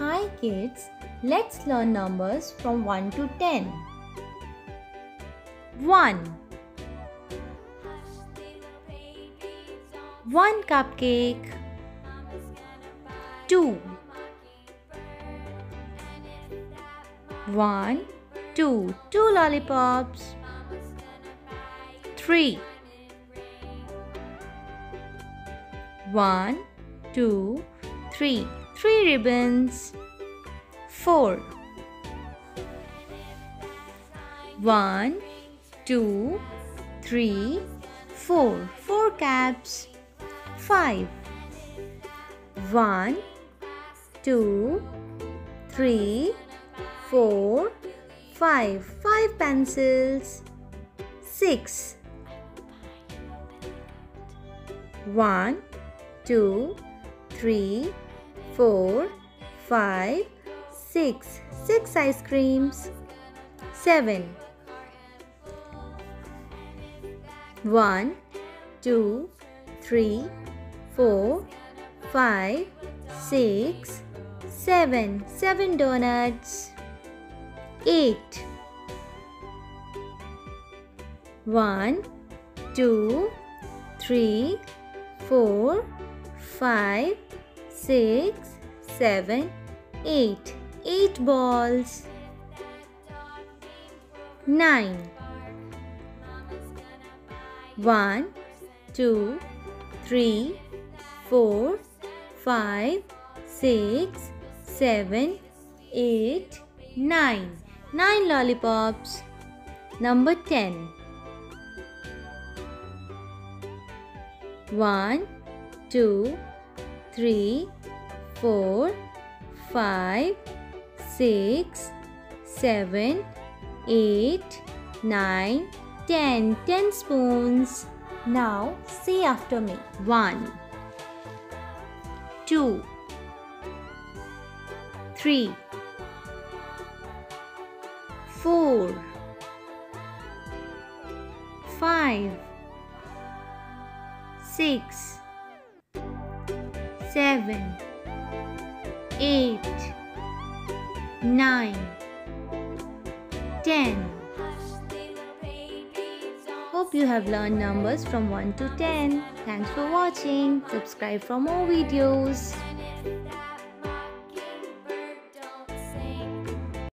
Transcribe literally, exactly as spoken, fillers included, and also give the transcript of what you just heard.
Hi kids, let's learn numbers from one to ten. one. one cupcake. two. one, two, two lollipops. three. one, two, three, three ribbons. four. one, two, three, four, four caps. five. one, two, three, four, five, five pencils. six. one, two, three, four, five, six, six ice creams. seven. one, two, three, four, five, six, seven, seven donuts. eight. one, two, three, four, five, six, seven, eight. eight balls. nine. one, two, three, four, five, six, seven, eight, nine. nine lollipops. Number ten. one, two, three, four, five, six, seven, eight, nine, ten. ten spoons. Now say after me. one, two, three, four, five, six, seven, eight, nine, ten. Hope you have learned numbers from one to ten. Thanks for watching. Subscribe for more videos.